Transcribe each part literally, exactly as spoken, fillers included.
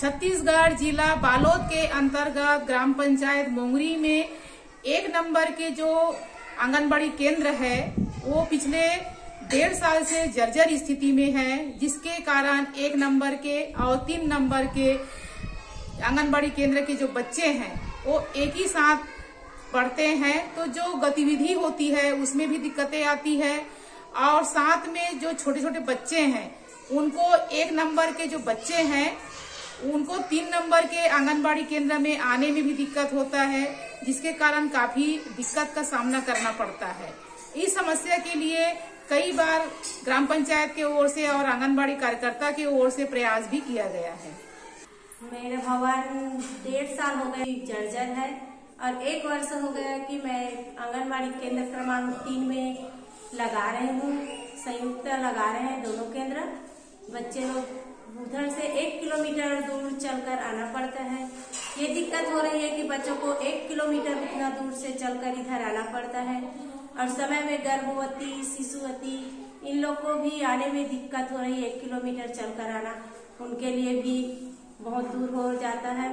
छत्तीसगढ़ जिला बालोद के अंतर्गत ग्राम पंचायत मोगरी में एक नंबर के जो आंगनबाड़ी केंद्र है वो पिछले डेढ़ साल से जर्जर स्थिति में है, जिसके कारण एक नंबर के और तीन नंबर के आंगनबाड़ी केंद्र के जो बच्चे हैं वो एक ही साथ पढ़ते हैं, तो जो गतिविधि होती है उसमें भी दिक्कतें आती है। और साथ में जो छोटे छोटे बच्चे हैं उनको, एक नंबर के जो बच्चे हैं उनको तीन नंबर के आंगनबाड़ी केंद्र में आने में भी दिक्कत होता है, जिसके कारण काफी दिक्कत का सामना करना पड़ता है। इस समस्या के लिए कई बार ग्राम पंचायत के ओर से और आंगनबाड़ी कार्यकर्ता के ओर से प्रयास भी किया गया है। मेरे भवन डेढ़ साल हो गए जर्जर है और एक वर्ष हो गया कि मैं आंगनबाड़ी केंद्र क्रमांक तीन में लगा रही हूँ। संयुक्त लगा रहे हैं दोनों केंद्र। बच्चे लोग उधर से एक किलोमीटर दूर चलकर आना पड़ता है। ये दिक्कत हो रही है कि बच्चों को एक किलोमीटर इतना दूर से चलकर इधर आना पड़ता है और समय में गर्भवती, शिशुवती इन लोग को भी आने में दिक्कत हो रही है। एक किलोमीटर चलकर आना उनके लिए भी बहुत दूर हो जाता है।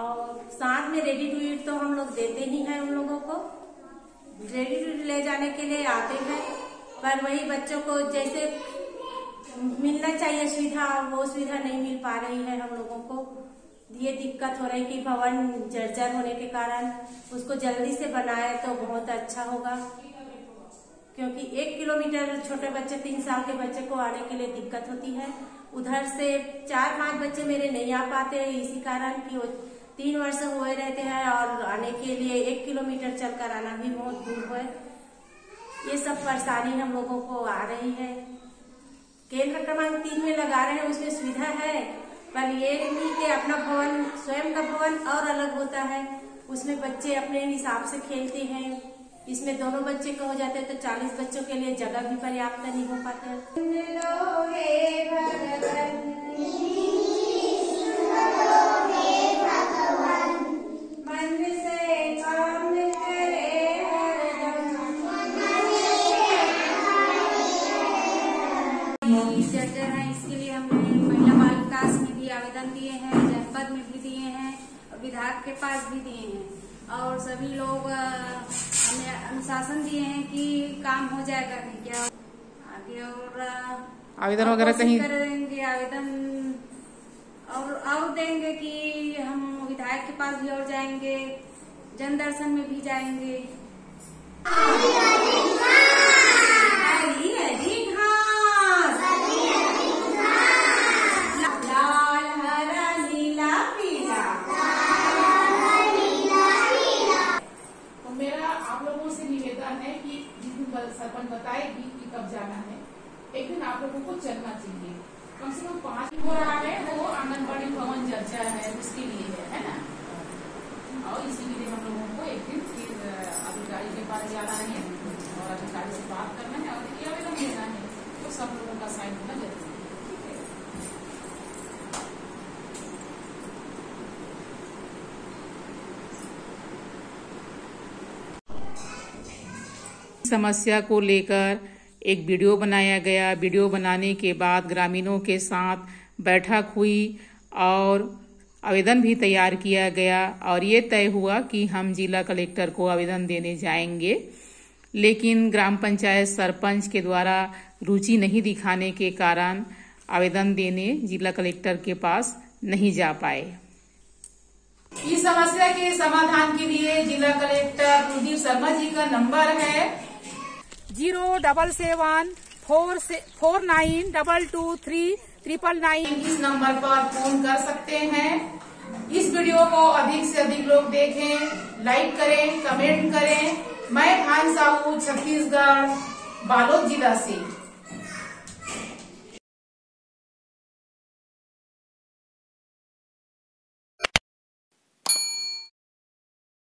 और साथ में रेडी टू ईट तो हम लोग देते ही हैं, उन लोगों को रेडी टू ईट ले जाने के लिए आते हैं, पर वही बच्चों को जैसे मिलना चाहिए सुविधा वो सुविधा नहीं मिल पा रही है। हम लोगों को ये दिक्कत हो रही कि भवन जर्जर होने के कारण उसको जल्दी से बनाए तो बहुत अच्छा होगा, क्योंकि एक किलोमीटर छोटे बच्चे, तीन साल के बच्चे को आने के लिए दिक्कत होती है। उधर से चार पांच बच्चे मेरे नहीं आ पाते, इसी कारण कि वो तीन वर्ष हुए रहते हैं और आने के लिए एक किलोमीटर चलकर आना भी बहुत दूर है। ये सब परेशानी हम लोगों को आ रही है। केंद्र क्रमांक तीन में लगा रहे हैं, उसमें सुविधा है, पर ये नहीं कि अपना भवन, स्वयं का भवन और अलग होता है, उसमें बच्चे अपने हिसाब से खेलते हैं। इसमें दोनों बच्चे का हो जाते हैं तो चालीस बच्चों के लिए जगह भी पर्याप्त नहीं हो पाता है। जर्जर है, इसके लिए हमने महिला बाल विकास में भी आवेदन दिए हैं, जनपद में भी दिए हैं और विधायक के पास भी दिए हैं, और सभी लोग हमें अनुशासन दिए हैं कि काम हो जाएगा क्या आगे, और आवेदन वगैरह कहीं करेंगे आवेदन और और देंगे कि हम विधायक के पास भी और जाएंगे, जनदर्शन में भी जाएंगे। सरपंच बताएगी कि कब जाना है, एक दिन आप लोगों को चलना चाहिए। कम से कम पाँच हो रहा है वो आंगनबाड़ी भवन चर्चा है, उसके लिए है, है ना। और इसीलिए हम लोगों को एक दिन फिर अधिकारी के पास जाना है और अधिकारी से बात करना है और ये आवेदन देना है, तो सब लोगों का साइन होना जरूरी है। ठीक है, समस्या को लेकर एक वीडियो बनाया गया। वीडियो बनाने के बाद ग्रामीणों के साथ बैठक हुई और आवेदन भी तैयार किया गया और ये तय हुआ कि हम जिला कलेक्टर को आवेदन देने जाएंगे, लेकिन ग्राम पंचायत सरपंच के द्वारा रुचि नहीं दिखाने के कारण आवेदन देने जिला कलेक्टर के पास नहीं जा पाए। इस समस्या के समाधान के लिए जिला कलेक्टर सुधीर शर्मा जी का नंबर है zero double seven four nine double two three triple nine. इस नंबर पर फोन कर सकते हैं। इस वीडियो को अधिक से अधिक लोग देखें, लाइक करें, कमेंट करें। मैं भान साहू, छत्तीसगढ़ बालोद जिला से।